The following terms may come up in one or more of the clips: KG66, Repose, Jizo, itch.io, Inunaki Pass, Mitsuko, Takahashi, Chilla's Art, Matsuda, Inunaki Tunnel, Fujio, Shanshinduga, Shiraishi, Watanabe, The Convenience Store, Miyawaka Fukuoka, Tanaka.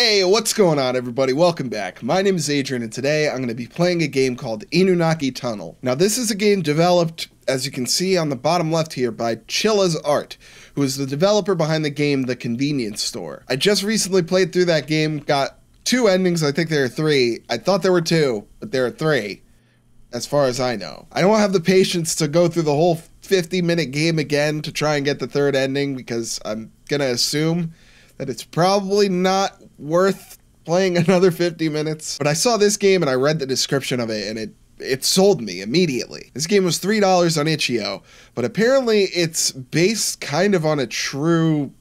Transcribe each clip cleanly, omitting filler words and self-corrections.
Hey, what's going on, everybody? Welcome back. My name is Adrian, and today I'm going to be playing a game called Inunaki Tunnel. Now, this is a game developed, as you can see on the bottom left here, by Chilla's Art, who is the developer behind the game The Convenience Store. I just recently played through that game, got two endings. I think there are three. I thought there were two, but there are three, as far as I know. I don't have the patience to go through the whole 50-minute game again to try and get the third ending, because I'm going to assume that it's probably not worth playing another 50 minutes. But I saw this game and I read the description of it and it sold me immediately. This game was $3 on itch.io, but apparently it's based kind of on a true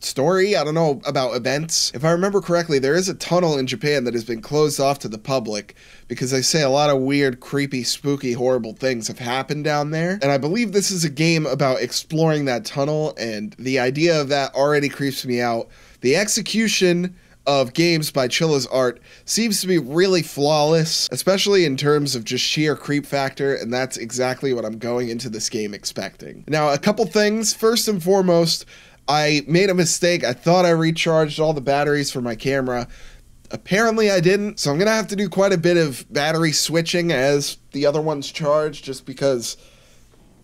story. I don't know about events. If I remember correctly, there is a tunnel in Japan that has been closed off to the public because they say a lot of weird, creepy, spooky, horrible things have happened down there. And I believe this is a game about exploring that tunnel, and the idea of that already creeps me out. The execution of games by Chilla's Art seems to be really flawless, especially in terms of just sheer creep factor, and that's exactly what I'm going into this game expecting. Now, a couple things. First and foremost, I made a mistake. I thought I recharged all the batteries for my camera. Apparently I didn't, so I'm gonna have to do quite a bit of battery switching as the other one's charged, just because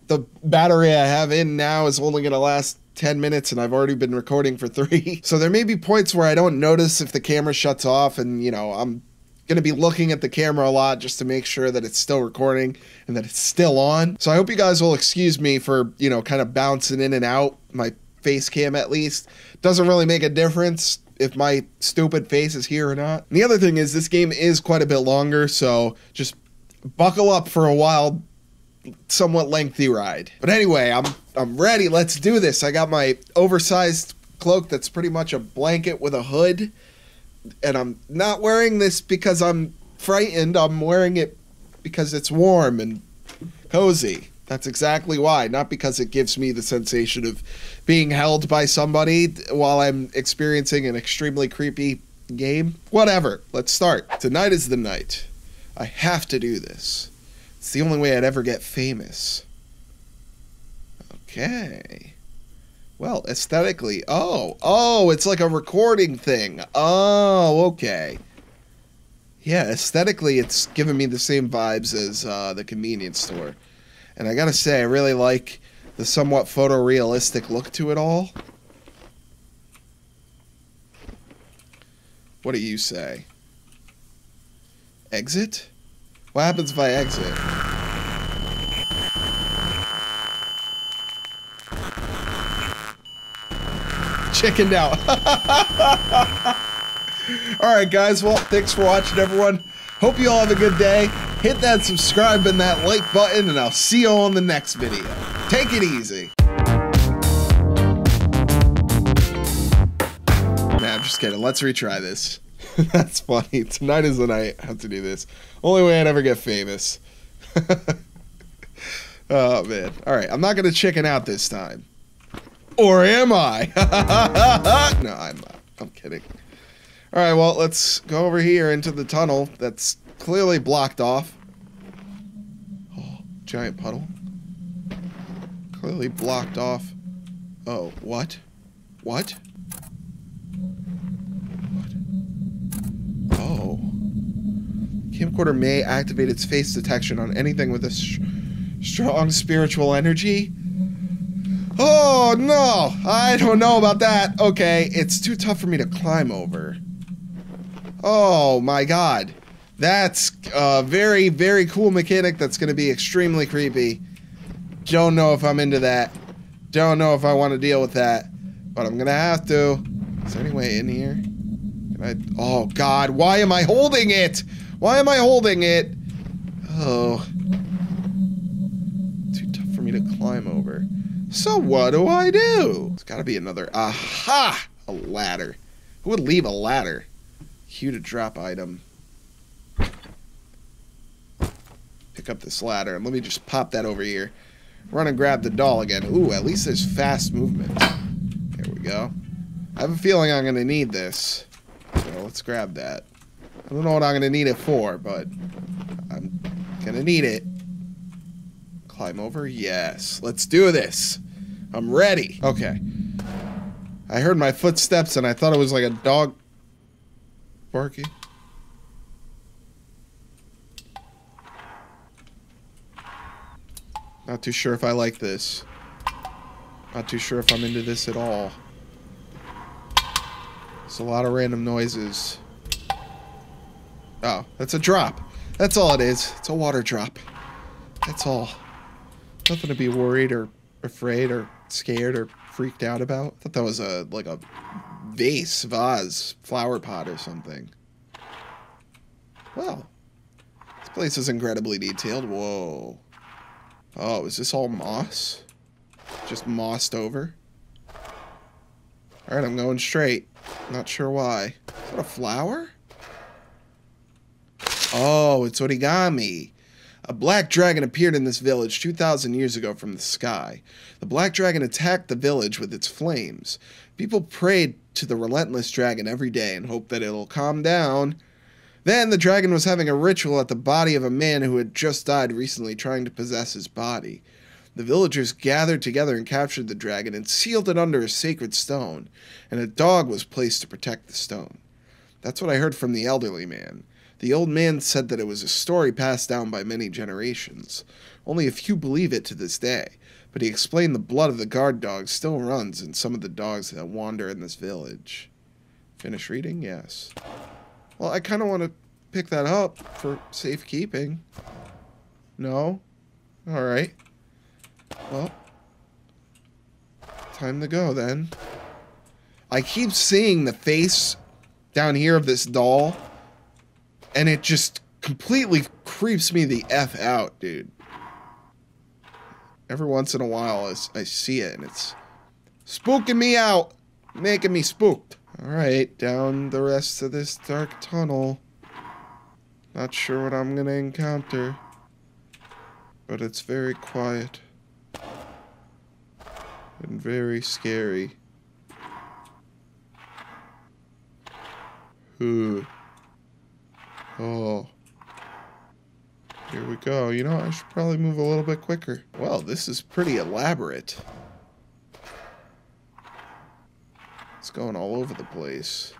the battery I have in now is only gonna last 10 minutes and I've already been recording for 3. So there may be points where I don't notice if the camera shuts off, and, you know, I'm going to be looking at the camera a lot just to make sure that it's still recording and that it's still on. So I hope you guys will excuse me for, you know, kind of bouncing in and out. My face cam, at least, doesn't really make a difference if my stupid face is here or not. And the other thing is, this game is quite a bit longer, so just buckle up for a wild, somewhat lengthy ride. But anyway, I'm ready. Let's do this. I got my oversized cloak that's pretty much a blanket with a hood. And I'm not wearing this because I'm frightened. I'm wearing it because it's warm and cozy. That's exactly why. Not because it gives me the sensation of being held by somebody while I'm experiencing an extremely creepy game. Whatever. Let's start. Tonight is the night. I have to do this. It's the only way I'd ever get famous. Okay. Well, aesthetically, oh, it's like a recording thing. Oh, okay. Yeah, aesthetically, it's giving me the same vibes as the Convenience Store. And I gotta say, I really like the somewhat photorealistic look to it all. What do you say? Exit? What happens if I exit? Chickened out. Alright guys, well, thanks for watching, everyone. Hope you all have a good day. Hit that subscribe and that like button, and I'll see you on the next video. Take it easy. Nah, I'm just kidding. Let's retry this. That's funny. Tonight is the night. I have to do this. Only way I'd ever get famous. Oh, man. Alright, I'm not going to chicken out this time. Or am I? No, I'm not. I'm kidding. All right, well, let's go over here into the tunnel that's clearly blocked off. Oh, giant puddle. Clearly blocked off. Oh, what? What? What? Oh. Camcorder may activate its face detection on anything with a strong spiritual energy. Oh, no! I don't know about that. Okay, it's too tough for me to climb over. Oh, my God. That's a very, very cool mechanic that's going to be extremely creepy. Don't know if I'm into that. Don't know if I want to deal with that. But I'm going to have to. Is there any way in here? Can I? Oh, God. Why am I holding it? Why am I holding it? Oh. Too tough for me to climb over. So what do I do? There's gotta be another. Aha! A ladder. Who would leave a ladder? Cue to drop item. Pick up this ladder, and let me just pop that over here. Run and grab the doll again. Ooh, at least there's fast movement. There we go. I have a feeling I'm gonna need this. So let's grab that. I don't know what I'm gonna need it for, but I'm gonna need it. Climb over? Yes. Let's do this. I'm ready. Okay. I heard my footsteps and I thought it was like a dog Sparky. Not too sure if I like this. Not too sure if I'm into this at all. It's a lot of random noises. Oh, that's a drop. That's all it is. It's a water drop. That's all. Nothing to be worried or afraid or scared or freaked out about. I thought that was a like a vase, flower pot or something. Wow. This place is incredibly detailed. Whoa. Oh, is this all moss? Just mossed over? Alright, I'm going straight. Not sure why. Is that a flower? Oh, it's origami. A black dragon appeared in this village 2,000 years ago from the sky. The black dragon attacked the village with its flames. People prayed to the relentless dragon every day and hoped that it'll calm down. Then the dragon was having a ritual at the body of a man who had just died recently, trying to possess his body. The villagers gathered together and captured the dragon and sealed it under a sacred stone, and a dog was placed to protect the stone. That's what I heard from the elderly man. The old man said that it was a story passed down by many generations. Only a few believe it to this day, but he explained the blood of the guard dog still runs in some of the dogs that wander in this village. Finish reading? Yes. Well, I kind of want to pick that up for safekeeping. No? Alright. Well, time to go then. I keep seeing the face down here of this doll. And it just completely creeps me the F out, dude. Every once in a while, I see it, and it's spooking me out. Making me spooked. Alright, down the rest of this dark tunnel. Not sure what I'm gonna encounter. But it's very quiet. And very scary. Ooh. Oh, here we go. You know, I should probably move a little bit quicker. Well, this is pretty elaborate. It's going all over the place.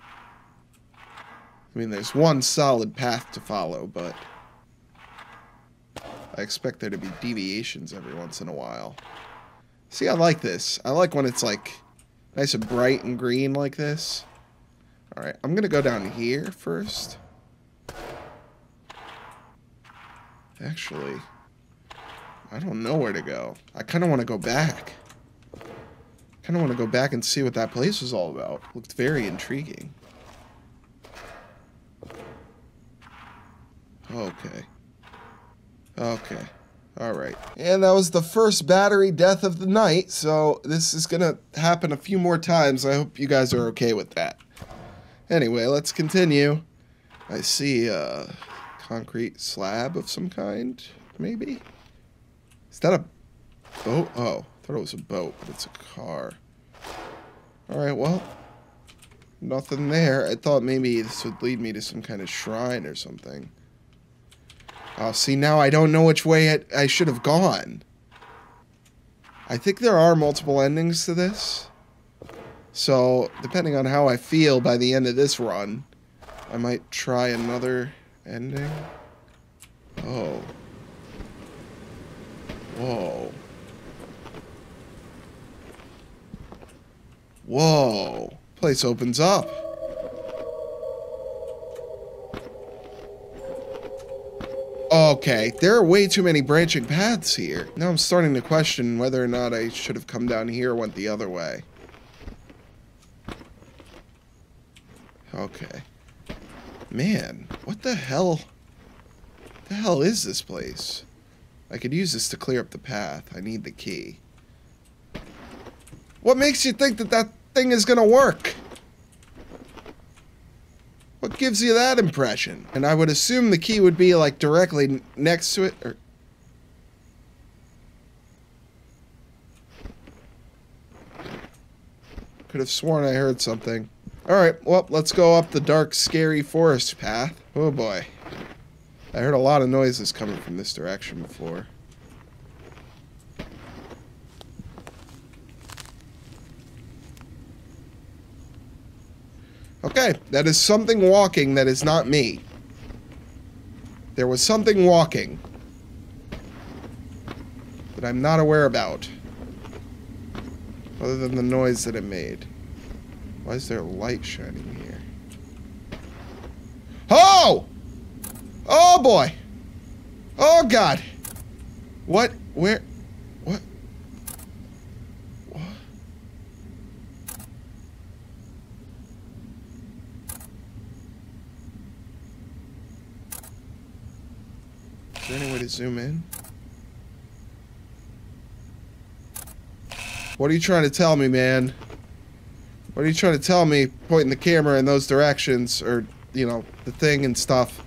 I mean, there's one solid path to follow, but I expect there to be deviations every once in a while. See, I like this. I like when it's like nice and bright and green like this. All right, I'm gonna go down here first. Actually, I don't know where to go. I kind of want to go back. Kind of want to go back and see what that place was all about. Looked very intriguing. Okay. Okay. Alright. And that was the first battery death of the night, so this is going to happen a few more times. I hope you guys are okay with that. Anyway, let's continue. I see, concrete slab of some kind, maybe? Is that a boat? Oh, I thought it was a boat, but it's a car. Alright, well, nothing there. I thought maybe this would lead me to some kind of shrine or something. Oh, see, now I don't know which way I should have gone. I think there are multiple endings to this. So, depending on how I feel by the end of this run, I might try another ending? Oh. Whoa. Whoa. Place opens up. Okay, there are way too many branching paths here. Now I'm starting to question whether or not I should have come down here or went the other way. Okay. Man, what the hell? What the hell is this place? I could use this to clear up the path. I need the key. What makes you think that that thing is gonna work? What gives you that impression? And I would assume the key would be like directly next to it, or... Could have sworn I heard something. Alright, well, let's go up the dark, scary forest path. Oh boy. I heard a lot of noises coming from this direction before. Okay, that is something walking that is not me. There was something walking that I'm not aware about, other than the noise that it made. Why is there light shining here? Oh! Oh boy! Oh god! What? Where? What? What? Is there any way to zoom in? What are you trying to tell me, man? What are you trying to tell me pointing the camera in those directions, or, you know, the thing and stuff?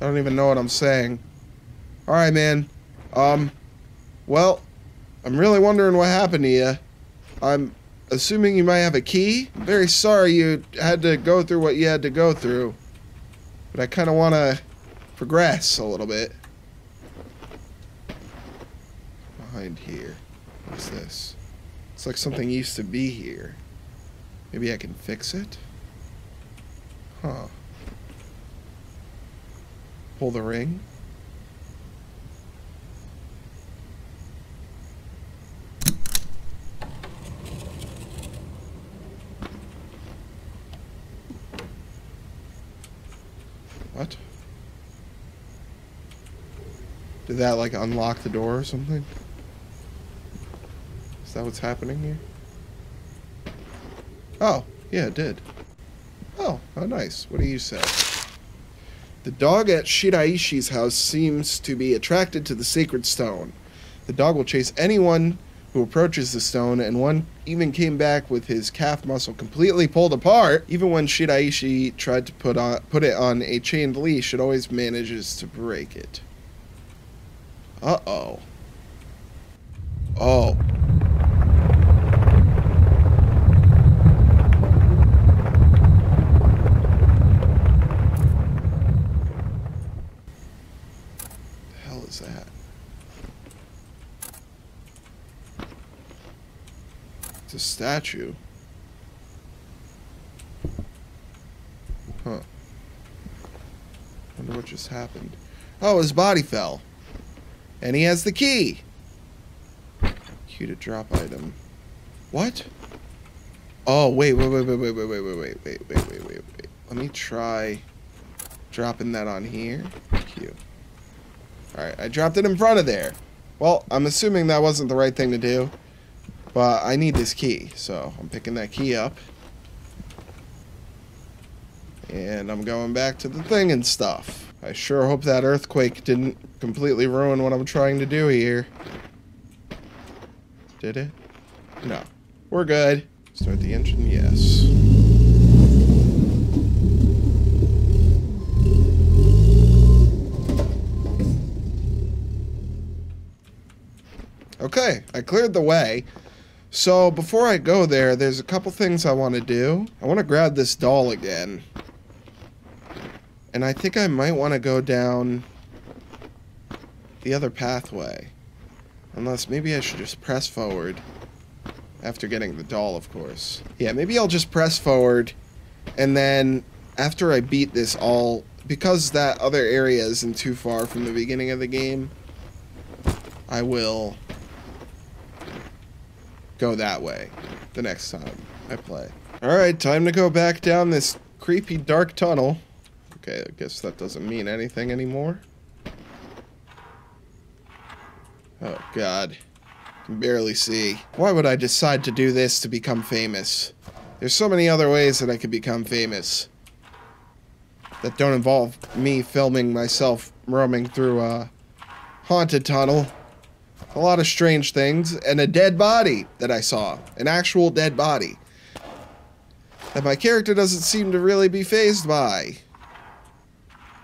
I don't even know what I'm saying. Alright, man. Well, I'm really wondering what happened to you. I'm assuming you might have a key. I'm very sorry you had to go through what you had to go through, but I kind of want to progress a little bit. Behind here. What's this? It's like something used to be here. Maybe I can fix it? Huh. Pull the ring. What? Did that like unlock the door or something? Is that what's happening here? Oh, yeah, it did. Oh, how nice. What do you say? The dog at Shiraishi's house seems to be attracted to the sacred stone. The dog will chase anyone who approaches the stone, and one even came back with his calf muscle completely pulled apart. Even when Shiraishi tried to put it on a chained leash, it always manages to break it. Uh-oh. Oh. A statue. Huh. Wonder what just happened. Oh, his body fell. And he has the key. Cue to drop item. What? Oh, wait. Let me try dropping that on here. Cue. Alright, I dropped it in front of there. Well, I'm assuming that wasn't the right thing to do. But I need this key, so I'm picking that key up. And I'm going back to the thing and stuff. I sure hope that earthquake didn't completely ruin what I'm trying to do here. Did it? No. We're good. Start the engine, yes. Okay, I cleared the way. So, before I go there, there's a couple things I want to do. I want to grab this doll again. And I think I might want to go down the other pathway. Unless maybe I should just press forward. After getting the doll, of course. Yeah, maybe I'll just press forward. And then, after I beat this all, because that other area isn't too far from the beginning of the game, I will go that way the next time I play. Alright, time to go back down this creepy dark tunnel. Okay, I guess that doesn't mean anything anymore. Oh god. I can barely see. Why would I decide to do this to become famous? There's so many other ways that I could become famous that don't involve me filming myself roaming through a haunted tunnel. A lot of strange things, and a dead body that I saw. An actual dead body. That my character doesn't seem to really be fazed by.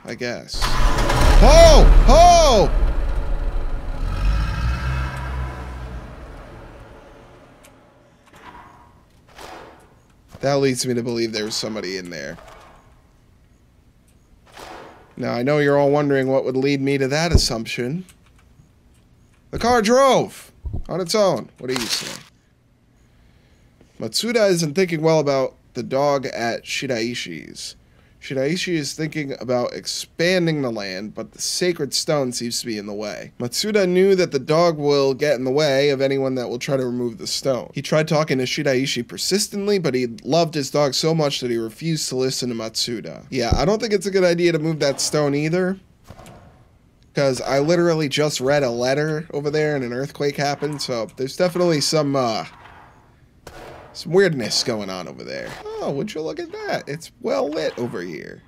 I guess. Oh! Oh! That leads me to believe there was somebody in there. Now, I know you're all wondering what would lead me to that assumption. The car drove on its own. What do you say? Matsuda isn't thinking well about the dog at Shiraishi's. Shiraishi is thinking about expanding the land, but the sacred stone seems to be in the way. Matsuda knew that the dog will get in the way of anyone that will try to remove the stone. He tried talking to Shiraishi persistently, but he loved his dog so much that he refused to listen to Matsuda. Yeah, I don't think it's a good idea to move that stone either, because I literally just read a letter over there and an earthquake happened, so there's definitely some weirdness going on over there. Oh, would you look at that? It's well lit over here.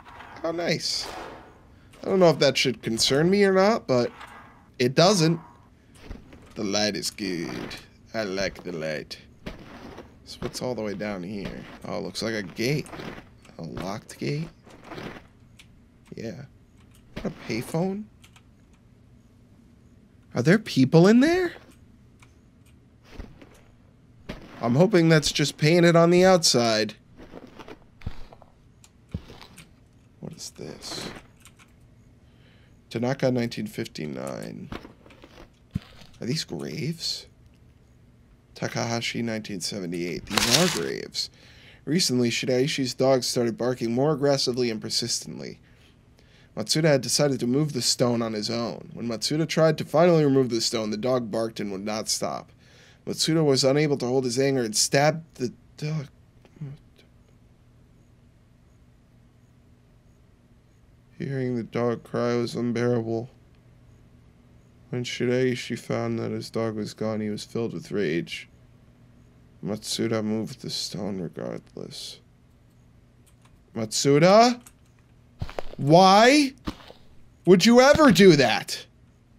How nice. I don't know if that should concern me or not, but it doesn't. The light is good. I like the light. So what's all the way down here? Oh, it looks like a gate. A locked gate? Yeah. Is that a payphone? Are there people in there? I'm hoping that's just painted on the outside. What is this? Tanaka 1959. Are these graves? Takahashi 1978. These are graves. Recently, Shiraishi's dog started barking more aggressively and persistently. Matsuda had decided to move the stone on his own. When Matsuda tried to finally remove the stone, the dog barked and would not stop. Matsuda was unable to hold his anger and stabbed the dog. Hearing the dog cry was unbearable. When Shiraishi found that his dog was gone, he was filled with rage. Matsuda moved the stone regardless. Matsuda? Why would you ever do that?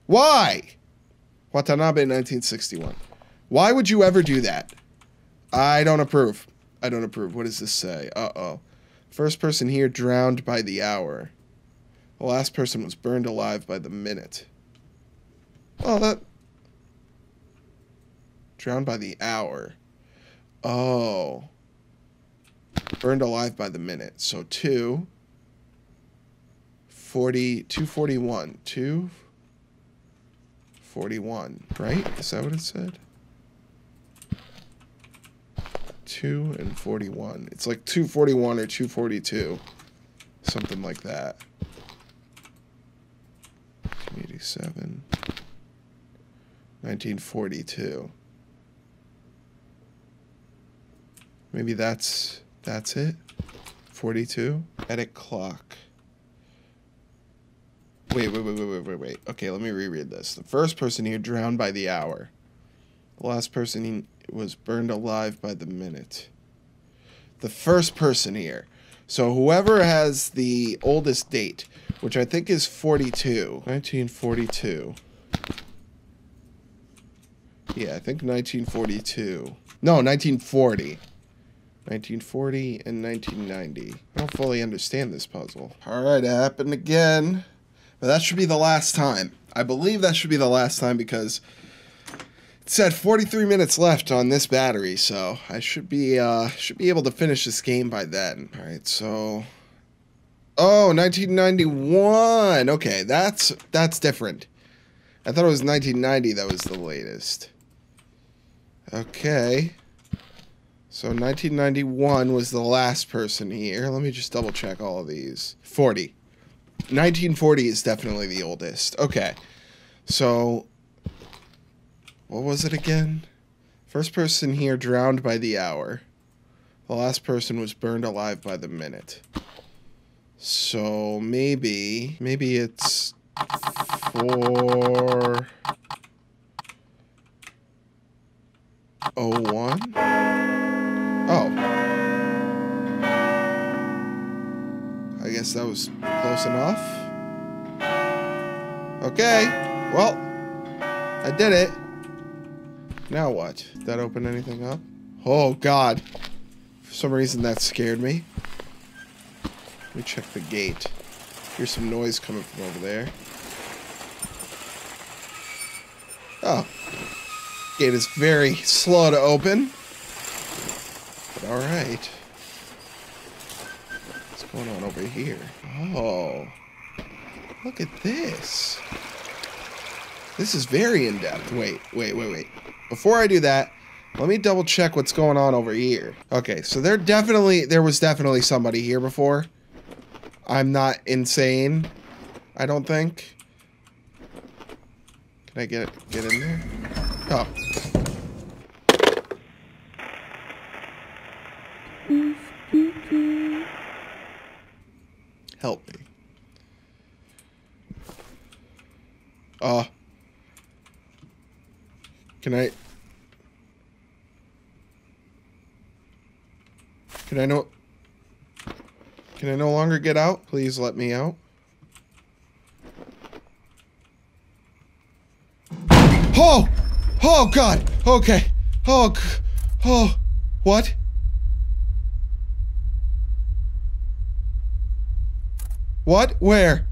Why? Watanabe 1961. Why would you ever do that? I don't approve. I don't approve. What does this say? Uh-oh. First person here drowned by the hour. The last person was burned alive by the minute. Oh, that... Drowned by the hour. Oh. Burned alive by the minute. So 241. 241, right? Is that what it said? 2 and 41. It's like 241 or 242. Something like that. 287. 1942. Maybe that's it? 42? Edit clock. Wait. Okay, let me reread this. The first person here drowned by the hour. The last person he was burned alive by the minute. The first person here. So whoever has the oldest date, which I think is 42. 1942. Yeah, I think 1942. No, 1940. 1940 and 1990. I don't fully understand this puzzle. Alright, it happened again. But that should be the last time. I believe that should be the last time because... It said 43 minutes left on this battery, so I should be able to finish this game by then. All right, so oh, 1991. Okay, that's different. I thought it was 1990 that was the latest. Okay. So 1991 was the last person here. Let me just double check all of these. 40. 1940 is definitely the oldest. Okay. So what was it again? First person here drowned by the hour. The last person was burned alive by the minute. So maybe it's 4:01? Oh. I guess that was close enough. Okay. Well, I did it. Now what? Did that open anything up? Oh, God. For some reason, that scared me. Let me check the gate. Here's some noise coming from over there. Oh. Gate is very slow to open. But all right. What's going on over here? Oh. Look at this. This is very in-depth. Wait. Before I do that, Let me double check what's going on over here. Okay, so there was definitely somebody here before. I'm not insane, I don't think. Can I get in there? Oh. Help me. Can I no longer get out? Please let me out. Oh! Oh God! Okay. Oh. What? What? Where?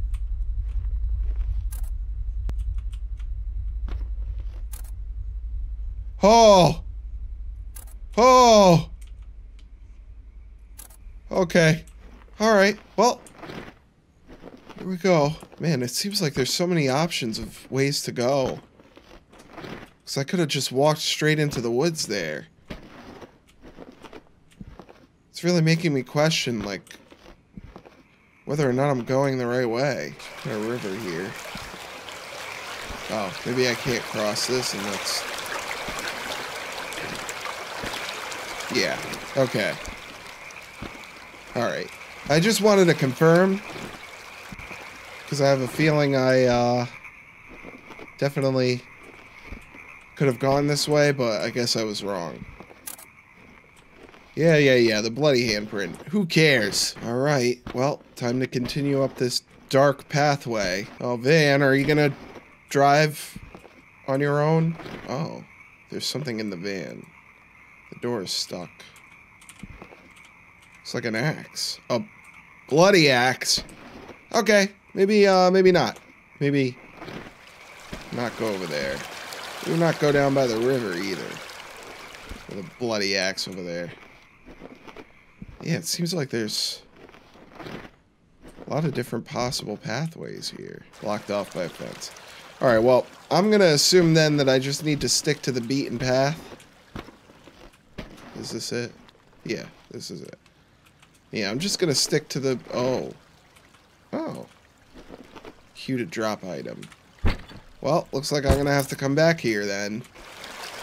Oh. Oh. Okay. All right. Well, here we go. Man, it seems like there's so many options of ways to go. Because I could have just walked straight into the woods there. It's really making me question, like, whether or not I'm going the right way. There's a river here. Oh, maybe I can't cross this and that's... Yeah. Okay. Alright. I just wanted to confirm, because I have a feeling I definitely could have gone this way, but I guess I was wrong. Yeah, the bloody handprint. Who cares? Alright, well, time to continue up this dark pathway. Oh, Van, are you gonna drive on your own? Oh, there's something in the van. The door is stuck. It's like an axe. A bloody axe. Okay. Maybe not. Maybe not go over there. Do not go down by the river either. With a bloody axe over there. Yeah, it seems like there's a lot of different possible pathways here. Blocked off by a fence. Alright, well, I'm going to assume then that I just need to stick to the beaten path. Is this it? Yeah, this is it. Yeah, I'm just gonna stick to the... Oh. Oh. Cue to drop item. Well, looks like I'm gonna have to come back here then.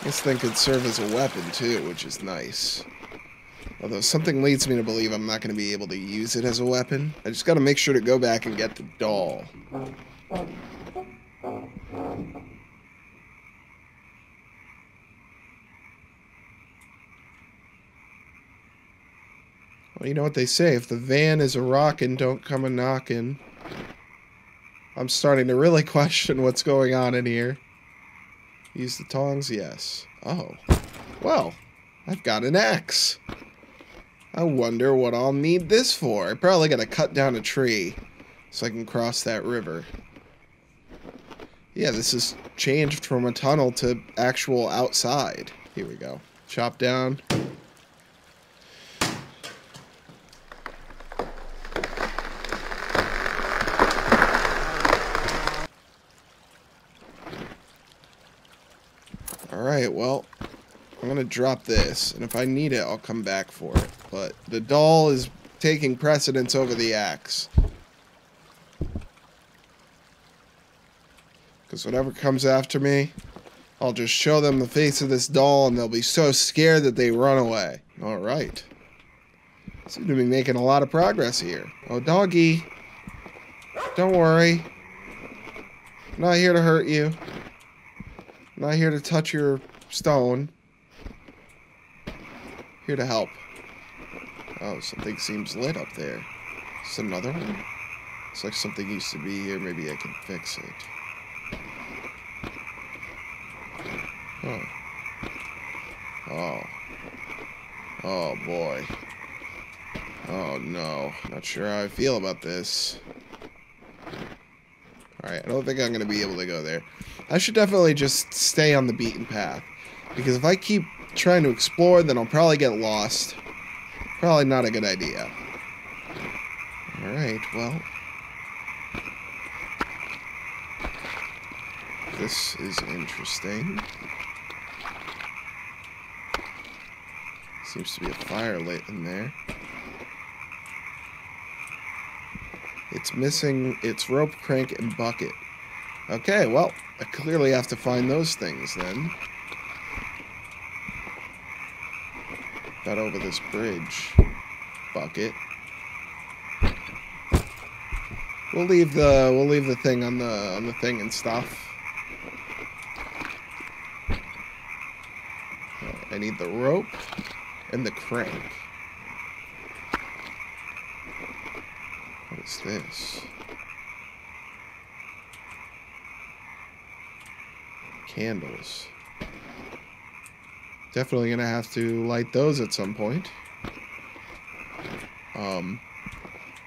This thing could serve as a weapon too, which is nice. Although something leads me to believe I'm not gonna be able to use it as a weapon. I just gotta make sure to go back and get the doll. Well, you know what they say, if the van is a rockin', don't come a knockin'. I'm starting to really question what's going on in here. Use the tongs? Yes. Oh. Well, I've got an axe. I wonder what I'll need this for. I probably gotta cut down a tree so I can cross that river. Yeah, this is changed from a tunnel to actual outside. Here we go. Chop down. Alright, well, I'm gonna drop this, and if I need it, I'll come back for it, but the doll is taking precedence over the axe. Because whatever comes after me, I'll just show them the face of this doll, and they'll be so scared that they run away. Alright. Seem to be making a lot of progress here. Oh, doggy. Don't worry. I'm not here to hurt you. Not here to touch your stone. Here to help. Oh, something seems lit up there. Is another one? It's like something used to be here. Maybe I can fix it. Huh. Oh. Oh, boy. Oh, no. Not sure how I feel about this. Alright, I don't think I'm going to be able to go there. I should definitely just stay on the beaten path. Because if I keep trying to explore, then I'll probably get lost. Probably not a good idea. Alright, well. This is interesting. Seems to be a fire lit in there. It's missing its rope, crank, and bucket. Okay, well, I clearly have to find those things then. Got over this bridge. Bucket. We'll leave the thing on the thing and stuff. I need the rope and the crank. What is this? Candles. Definitely gonna have to light those at some point. I'm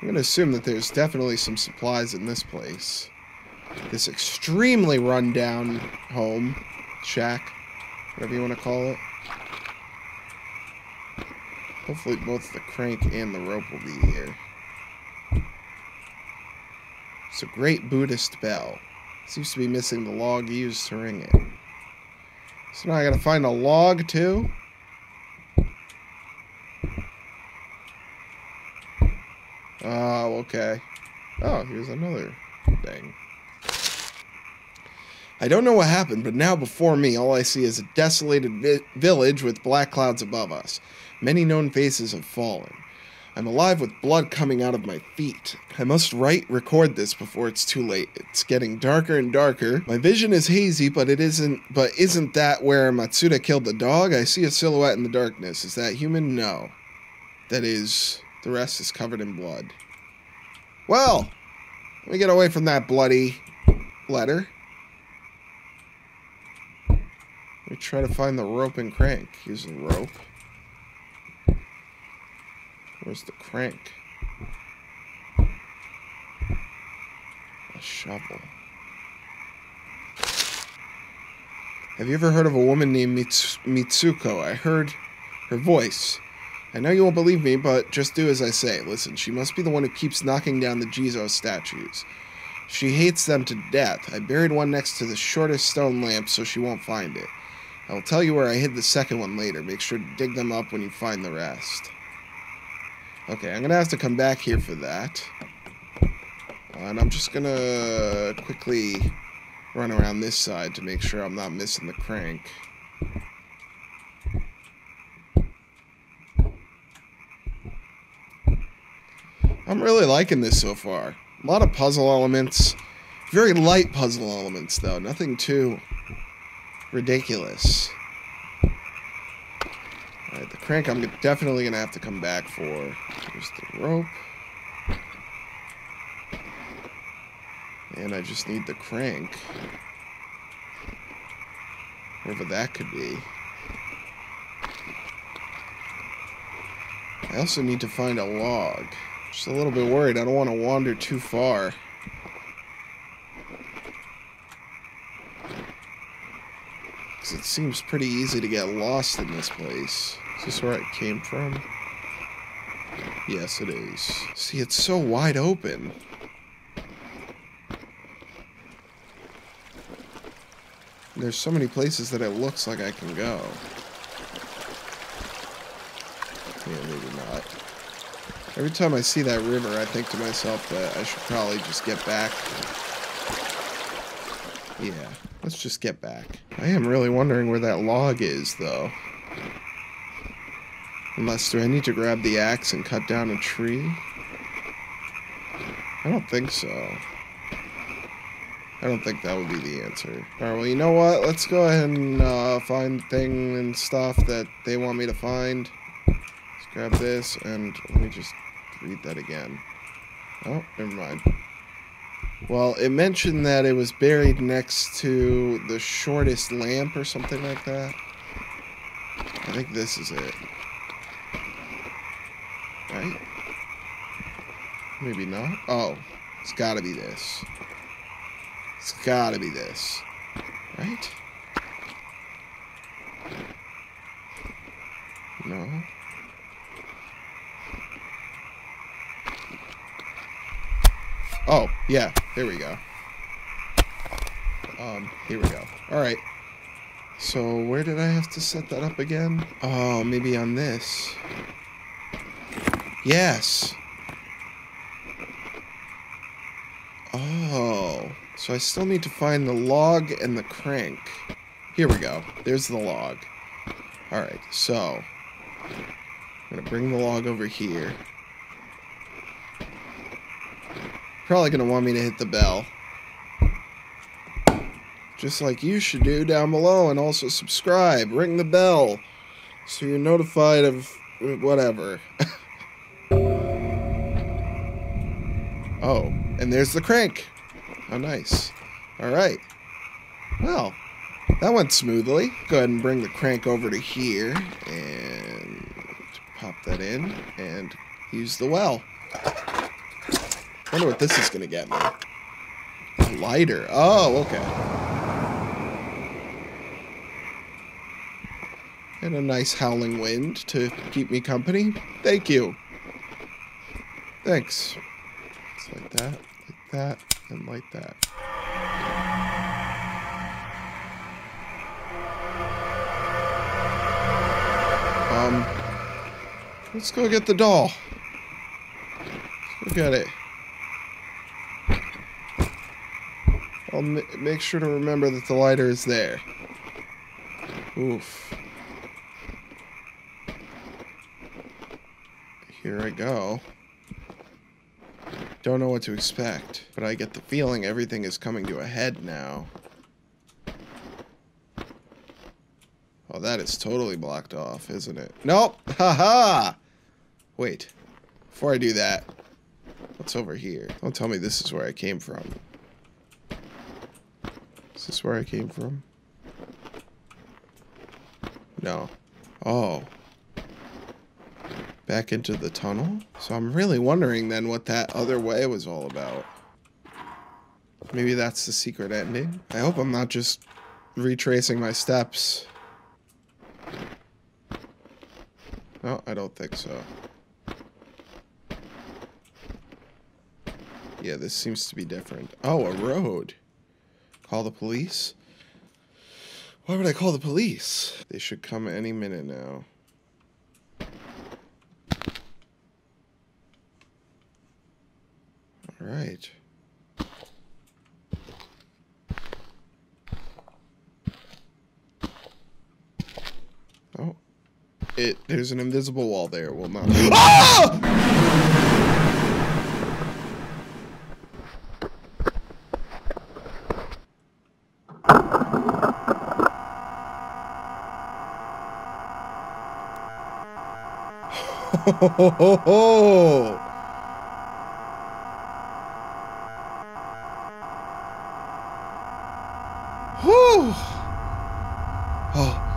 gonna assume that there's definitely some supplies in this place. This extremely run-down home, shack, whatever you want to call it. Hopefully both the crank and the rope will be here. It's a great Buddhist bell. Seems to be missing the log used to ring it. So now I gotta find a log too? Oh, okay. Oh, here's another thing. I don't know what happened, but now before me, all I see is a desolated village with black clouds above us. Many known faces have fallen. I'm alive with blood coming out of my feet. I must record this before it's too late. It's getting darker and darker. My vision is hazy, but isn't that where Matsuda killed the dog? I see a silhouette in the darkness. Is that human? No. That is, the rest is covered in blood. Well, let me get away from that bloody letter. Let me try to find the rope and crank. Here's the rope. Where's the crank? A shovel. Have you ever heard of a woman named Mitsuko? I heard her voice. I know you won't believe me, but just do as I say. Listen, she must be the one who keeps knocking down the Jizo statues. She hates them to death. I buried one next to the shortest stone lamp, so she won't find it. I'll tell you where I hid the second one later. Make sure to dig them up when you find the rest. Okay, I'm going to have to come back here for that. And I'm just going to quickly run around this side to make sure I'm not missing the crank. I'm really liking this so far. A lot of puzzle elements. Very light puzzle elements, though. Nothing too ridiculous. Alright, the crank I'm definitely going to have to come back for. Here's the rope. And I just need the crank. Wherever that could be. I also need to find a log. Just a little bit worried. I don't want to wander too far. Because it seems pretty easy to get lost in this place. Is this where I came from? Yes, it is. See, it's so wide open. There's so many places that it looks like I can go. Yeah, maybe not. Every time I see that river, I think to myself that I should probably just get back. Yeah, let's just get back. I am really wondering where that log is, though. Unless, do I need to grab the axe and cut down a tree? I don't think so. I don't think that would be the answer. Alright, well, you know what? Let's go ahead and find the thing and stuff that they want me to find. Grab this, and let me just read that again. Oh, never mind. Well, it mentioned that it was buried next to the shortest lamp or something like that. I think this is it. Right? Maybe not. Oh, it's gotta be this. It's gotta be this. Right? No. Oh, yeah, there we go. Here we go. Alright. So where did I have to set that up again? Oh, maybe on this. Yes. Oh, so I still need to find the log and the crank. Here we go. There's the log. All right, so I'm gonna bring the log over here. Probably gonna want me to hit the bell. Just like you should do down below, and also subscribe, ring the bell, so you're notified of whatever. Oh, and there's the crank. How nice. Alright. Well, that went smoothly. Go ahead and bring the crank over to here, and pop that in, and use the well. Wonder what this is gonna get me. A lighter. Oh, okay. And a nice howling wind to keep me company. Thank you. Thanks. Just like that, and like that. Let's go get the doll. Let's go get it. I'll make sure to remember that the lighter is there. Oof. Here I go. Don't know what to expect, but I get the feeling everything is coming to a head now. Oh, that is totally blocked off, isn't it? Nope! Haha! Wait. Before I do that, what's over here? Don't tell me this is where I came from. Is this where I came from? No. Oh. Back into the tunnel? So I'm really wondering then what that other way was all about. Maybe that's the secret ending? I hope I'm not just retracing my steps. No, I don't think so. Yeah, this seems to be different. Oh, a road. Call the police? Why would I call the police? They should come any minute now. All right. Oh. There's an invisible wall there. Well, not. Ah! Ho, ho, ho, ho. Whew. Oh.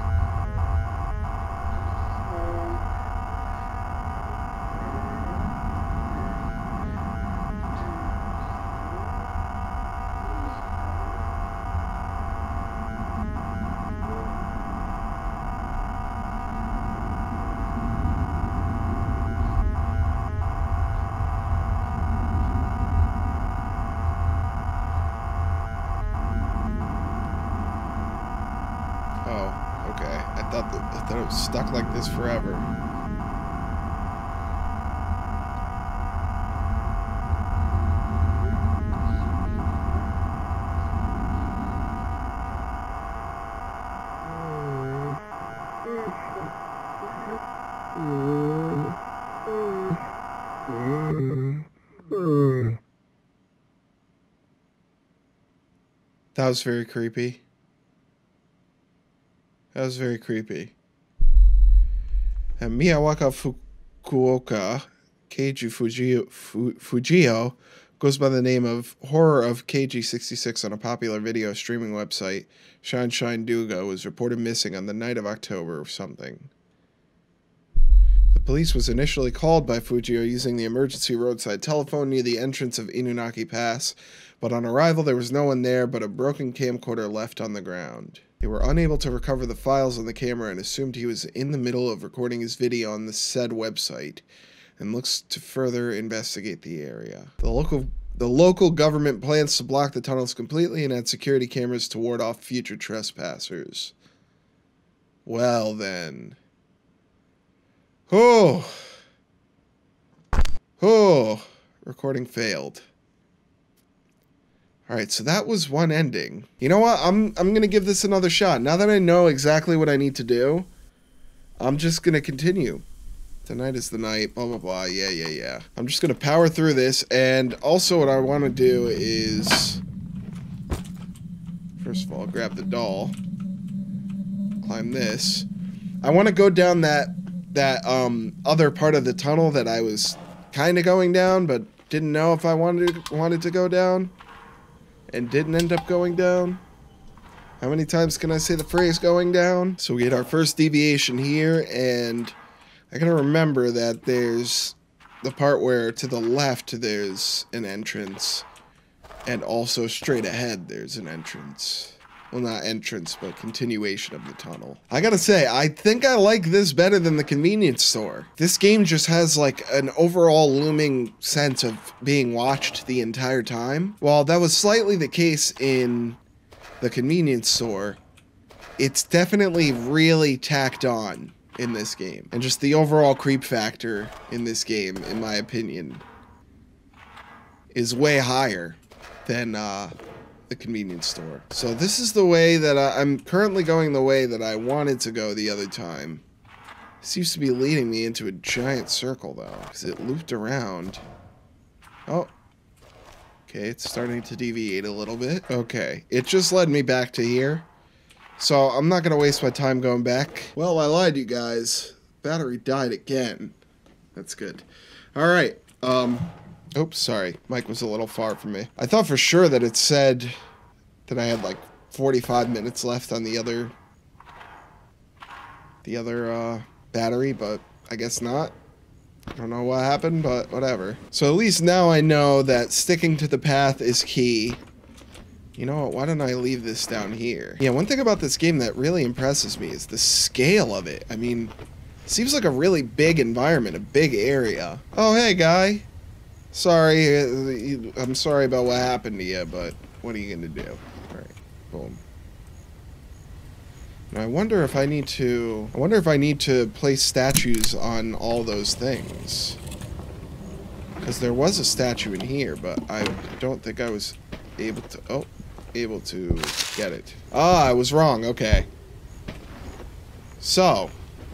I thought it was stuck like this forever. That was very creepy. That was very creepy. And Miyawaka Fukuoka, Keiju Fujio, goes by the name of Horror of KG66 on a popular video streaming website, Shanshinduga, was reported missing on the night of October or something. The police was initially called by Fujio using the emergency roadside telephone near the entrance of Inunaki Pass, but on arrival there was no one there but a broken camcorder left on the ground. They were unable to recover the files on the camera and assumed he was in the middle of recording his video on the said website and looks to further investigate the area. The local government plans to block the tunnels completely and add security cameras to ward off future trespassers. Well then. Oh. Oh. Recording failed. All right, so that was one ending. You know what? I'm going to give this another shot. Now that I know exactly what I need to do, I'm just going to continue. Tonight is the night, blah, blah, blah. Yeah, yeah, yeah. I'm just going to power through this. And also what I want to do is, first of all, grab the doll. Climb this. I want to go down that other part of the tunnel that I was kind of going down, but didn't know if I wanted to go down. And didn't end up going down. How many times can I say the phrase going down? So we get our first deviation here, and I gotta remember that there's the part where to the left there's an entrance, and also straight ahead there's an entrance. Well, not entrance, but continuation of the tunnel. I gotta say, I think I like this better than the convenience store. This game just has like an overall looming sense of being watched the entire time. While that was slightly the case in the convenience store, it's definitely really tacked on in this game. And just the overall creep factor in this game, in my opinion, is way higher than the convenience store. So this is the way that I'm currently going, the way that I wanted to go the other time. Seems to be leading me into a giant circle though, because it looped around. Oh, okay, it's starting to deviate a little bit. Okay, it just led me back to here, so I'm not gonna waste my time going back. Well, I lied, you guys. Battery died again. That's good. All right, oops, sorry. Mike was a little far from me. I thought for sure that it said that I had like 45 minutes left on the other battery, but I guess not. I don't know what happened, but whatever. So at least now I know that sticking to the path is key. You know what? Why don't I leave this down here? Yeah, one thing about this game that really impresses me is the scale of it. I mean, it seems like a really big environment, a big area. Oh, hey, guy. Sorry, I'm sorry about what happened to you, but what are you gonna do? All right, boom. Now I wonder if I need to, place statues on all those things. Because there was a statue in here, but I don't think I was able to get it. Ah, I was wrong, okay. So,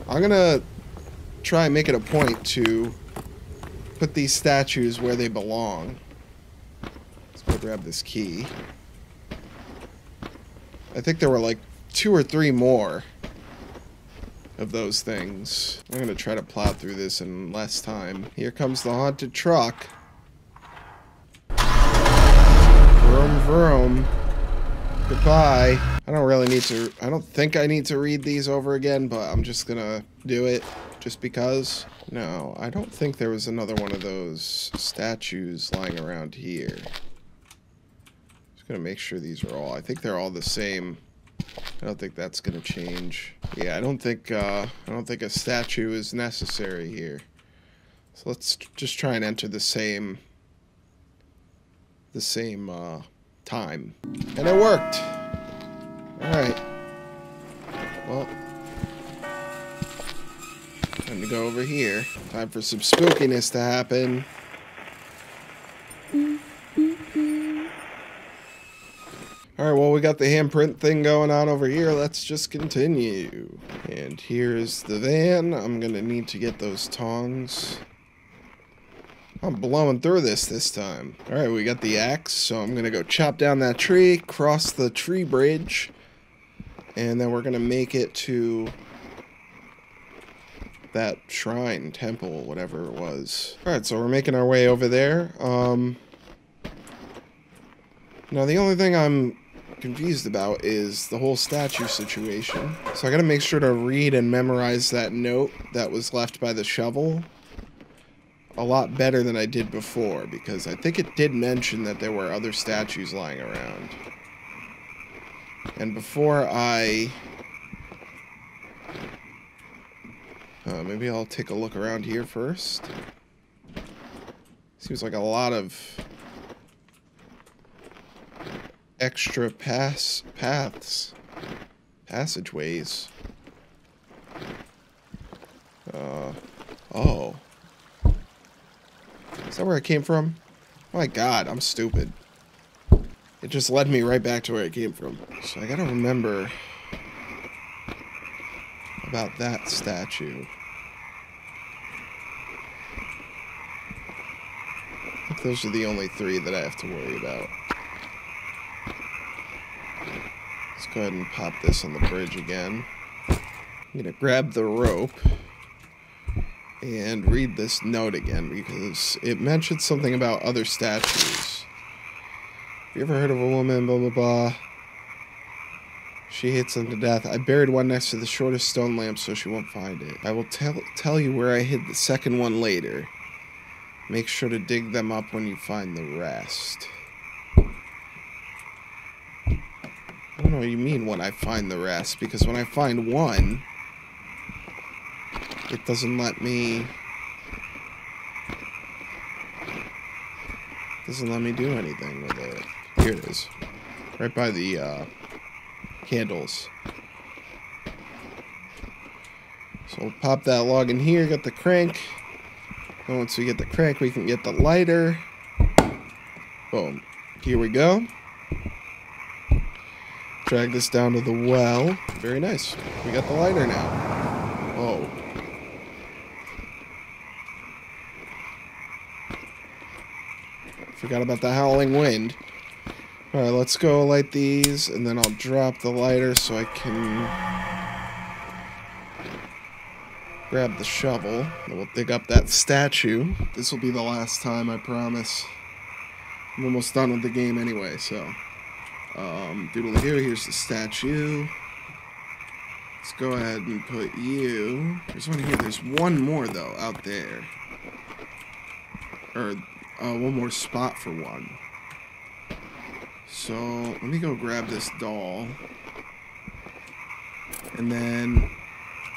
I'm gonna try and make it a point to put these statues where they belong. Let's go grab this key. I think there were like 2 or 3 more of those things. I'm gonna try to plow through this in less time. Here comes the haunted truck. Vroom vroom. Goodbye. I don't think I need to read these over again, but I'm just gonna do it just because. No, I don't think there was another one of those statues lying around here. Just gonna make sure these are all, I think they're all the same. I don't think that's gonna change. Yeah, I don't think a statue is necessary here. So let's just try and enter the same time. And it worked. All right. Well, time to go over here. Time for some spookiness to happen. Alright, well, we got the handprint thing going on over here. Let's just continue. And here's the van. I'm gonna need to get those tongs. I'm blowing through this time. Alright, we got the axe, so I'm gonna go chop down that tree, cross the tree bridge, and then we're gonna make it to that shrine, temple, whatever it was. Alright, so we're making our way over there. Now the only thing I'm confused about is the whole statue situation. So I gotta make sure to read and memorize that note that was left by the shovel a lot better than I did before, because I think it did mention that there were other statues lying around. And before I... maybe I'll take a look around here first. Seems like a lot of extra passageways. Oh. Is that where I came from? Oh my god, I'm stupid. It just led me right back to where I came from. So I gotta remember about that statue. I think those are the only three that I have to worry about. Let's go ahead and pop this on the bridge again. I'm gonna grab the rope and read this note again because it mentioned something about other statues. Have you ever heard of a woman, blah, blah, blah? She hates them to death. I buried one next to the shortest stone lamp so she won't find it. I will tell you where I hid the second one later. Make sure to dig them up when you find the rest. I don't know what you mean when I find the rest, because when I find one, it doesn't let me... do anything with it. Here it is. Right by the candles. So we'll pop that log in here, get the crank. And once we get the crank, we can get the lighter. Boom. Here we go. Drag this down to the well. Very nice. We got the lighter now. Whoa. Forgot about the howling wind. Alright, let's go light these, and then I'll drop the lighter so I can grab the shovel. And we'll dig up that statue. This will be the last time, I promise. I'm almost done with the game anyway, so. Doodle-doo, here's the statue. Let's go ahead and put you. There's one here. There's one more, though, out there. Or... one more spot for one. So, let me go grab this doll. And then,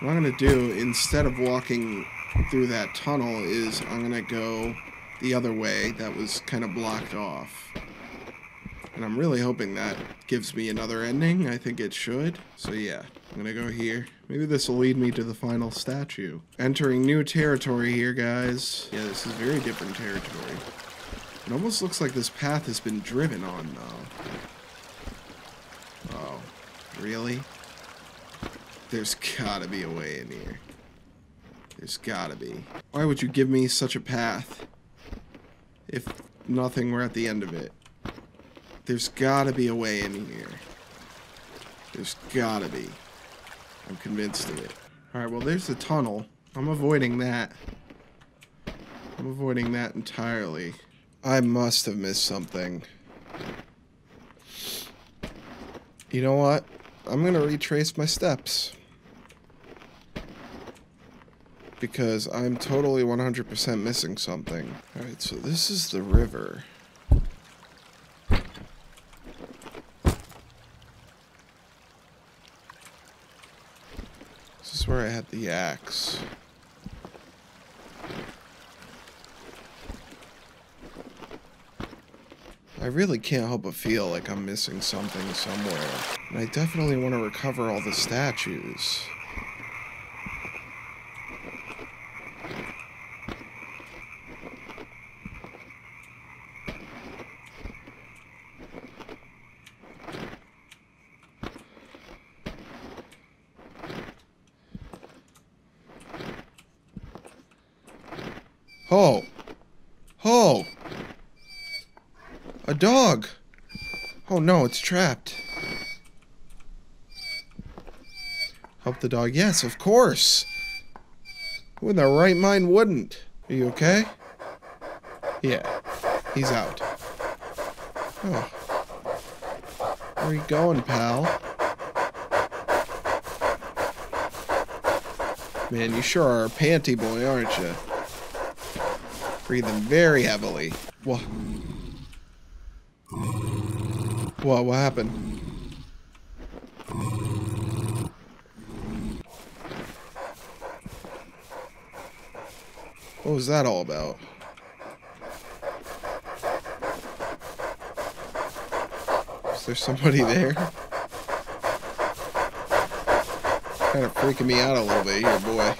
what I'm going to do, instead of walking through that tunnel, is I'm going to go the other way that was kind of blocked off. And I'm really hoping that gives me another ending. I think it should. So, yeah. I'm going to go here. Maybe this will lead me to the final statue. Entering new territory here, guys. Yeah, this is very different territory. It almost looks like this path has been driven on, though. Oh, really? There's gotta be a way in here. There's gotta be. Why would you give me such a path if nothing were at the end of it? There's gotta be a way in here. There's gotta be. I'm convinced of it. Alright, well, there's the tunnel. I'm avoiding that. I'm avoiding that entirely. I must have missed something. You know what? I'm gonna retrace my steps. Because I'm totally 100% missing something. Alright, so this is the river. This is where I had the axe. I really can't help but feel like I'm missing something somewhere. And I definitely want to recover all the statues. Oh! Oh! A dog! Oh no, it's trapped. Help the dog. Yes, of course! Who in their right mind wouldn't? Are you okay? Yeah, he's out. Oh. Where are you going, pal? Man, you sure are a panty boy, aren't you? Breathing very heavily. Whoa. Whoa, what happened? What was that all about? Is there somebody there? Kind of freaking me out a little bit here, boy.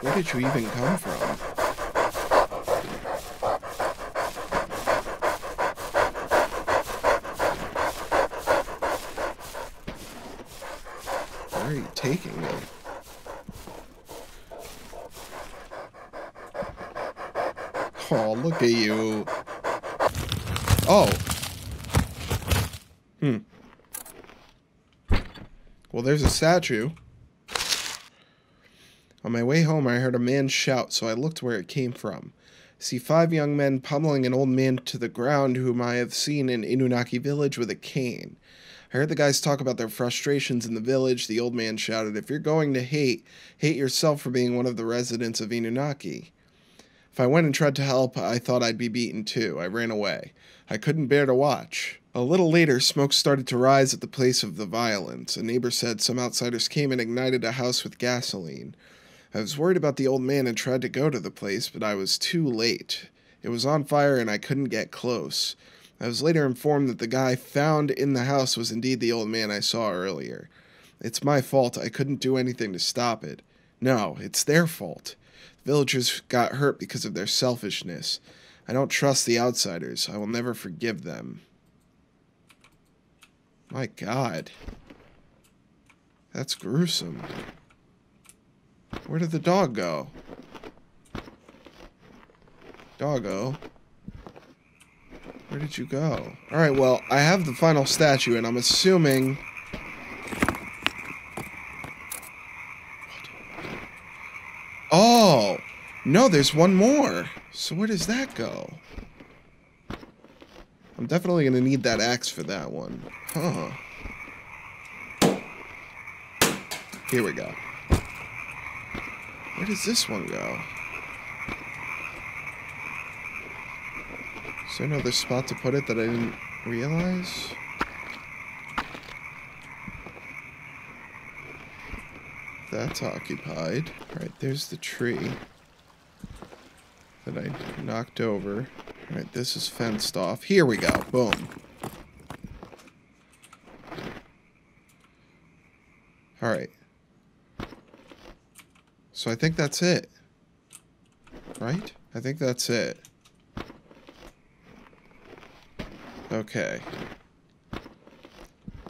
Where did you even come from? Where are you taking me? Oh, look at you. Oh. Well, there's a statue. On my way home, I heard a man shout, so I looked where it came from. I see 5 young men pummeling an old man to the ground whom I have seen in Inunaki Village with a cane. I heard the guys talk about their frustrations in the village. The old man shouted, "If you're going to hate yourself for being one of the residents of Inunaki." If I went and tried to help, I thought I'd be beaten too. I ran away. I couldn't bear to watch. A little later, smoke started to rise at the place of the violence. A neighbor said some outsiders came and ignited a house with gasoline. I was worried about the old man and tried to go to the place, but I was too late. It was on fire and I couldn't get close. I was later informed that the guy found in the house was indeed the old man I saw earlier. It's my fault. I couldn't do anything to stop it. No, it's their fault. The villagers got hurt because of their selfishness. I don't trust the outsiders. I will never forgive them. My God. That's gruesome. Where did the dog go? Doggo. Where did you go? Alright, well, I have the final statue, and I'm assuming... What? Oh! No, there's one more! So where does that go? I'm definitely gonna need that axe for that one. Huh. Here we go. Where does this one go? Is there another spot to put it that I didn't realize? That's occupied. Alright, there's the tree that I knocked over. Alright, this is fenced off. Here we go. Boom. Alright. So I think that's it. Right? I think that's it. Okay.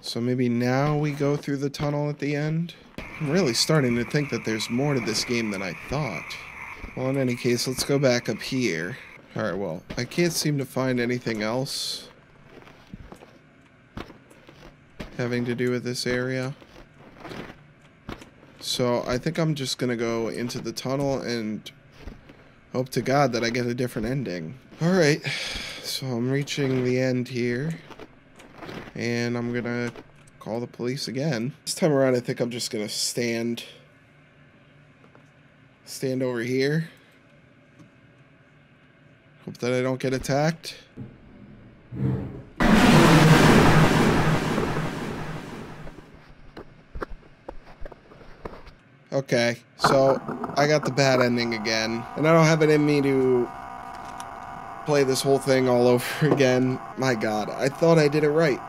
So maybe now we go through the tunnel at the end? I'm really starting to think that there's more to this game than I thought. Well, in any case, let's go back up here. Alright, well, I can't seem to find anything else having to do with this area. So I think I'm just gonna go into the tunnel and hope to God that I get a different ending. Alright. So I'm reaching the end here, and I'm gonna call the police again. This time around, I think I'm just gonna stand over here. Hope that I don't get attacked. Okay, so I got the bad ending again, and I don't have it in me to play this whole thing all over again. My God, I thought I did it right.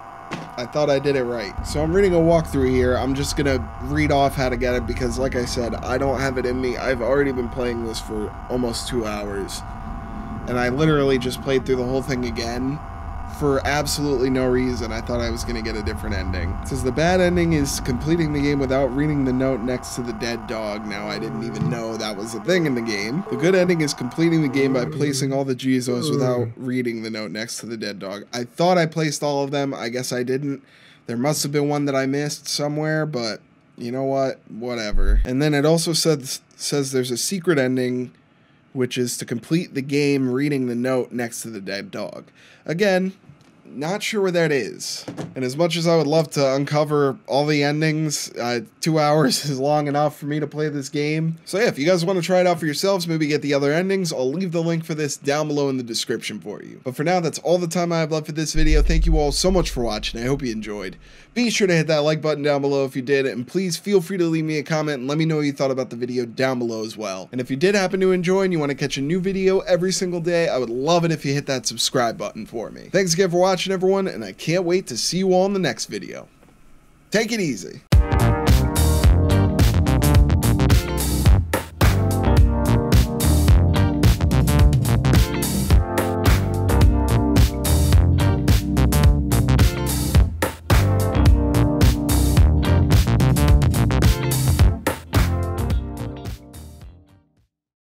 I thought I did it right. So I'm reading a walkthrough here. I'm just gonna read off how to get it because, like I said, I don't have it in me. I've already been playing this for almost 2 hours, and I literally just played through the whole thing again for absolutely no reason. I thought I was gonna get a different ending. It says the bad ending is completing the game without reading the note next to the dead dog. Now, I didn't even know that was a thing in the game. The good ending is completing the game by placing all the Jizos without reading the note next to the dead dog. I thought I placed all of them. I guess I didn't. There must have been one that I missed somewhere, but you know what? Whatever. And then it also says there's a secret ending, which is to complete the game reading the note next to the dead dog. Again, not sure where that is. And as much as I would love to uncover all the endings, 2 hours is long enough for me to play this game. So yeah, if you guys want to try it out for yourselves, maybe get the other endings, I'll leave the link for this down below in the description for you. But for now, that's all the time I have left for this video. Thank you all so much for watching. I hope you enjoyed. Be sure to hit that like button down below if you did, and please feel free to leave me a comment and let me know what you thought about the video down below as well. And if you did happen to enjoy and you want to catch a new video every single day, I would love it if you hit that subscribe button for me. Thanks again for watching, everyone, and I can't wait to see you all in the next video. Take it easy.